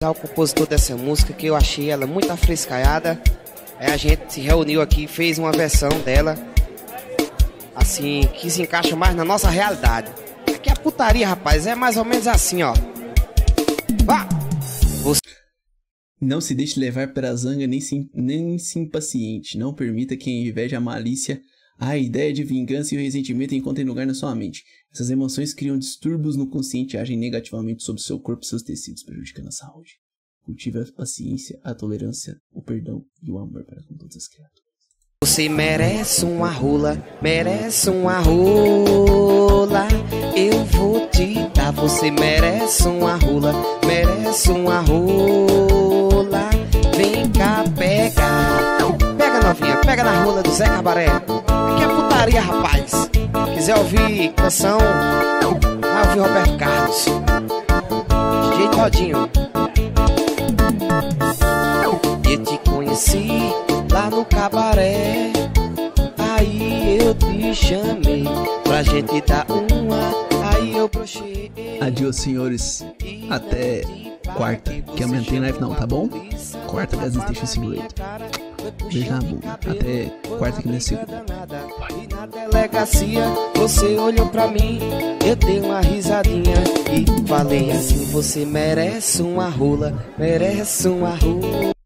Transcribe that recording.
O compositor dessa música, que eu achei ela muito afrescaiada. Aí a gente se reuniu aqui, fez uma versão dela, assim, que se encaixa mais na nossa realidade. Aqui a putaria, rapaz, é mais ou menos assim, ó. Vá! Você... Não se deixe levar pela zanga, nem se impaciente. Não permita que a inveja, a malícia, a ideia de vingança e o ressentimento encontrem lugar na sua mente. Essas emoções criam distúrbios no consciente e agem negativamente sobre seu corpo e seus tecidos, prejudicando a saúde. Cultive a paciência, a tolerância, o perdão e o amor para com todas as criaturas. Você merece uma rola, merece uma rola, eu vou te dar. Você merece uma rola, merece uma rola, vem cá, pega. Pega, novinha, pega na rola do Zeca Barreto. Aqui é putaria, rapaz. Quiser ouvir canção, vai ouvir Roberto Carlos, DJ Todinho. Eu te conheci lá no cabaré, aí eu te chamei pra gente dar uma, aí eu brochei. Adiós, senhores, até quarta, que amanhã tem live não, tá bom? Quarta, das Station 58. Beijo na boca, até quarta que não é segunda. E na delegacia, você olhou pra mim, eu dei uma risadinha e falei assim: você merece uma rola, merece uma rola.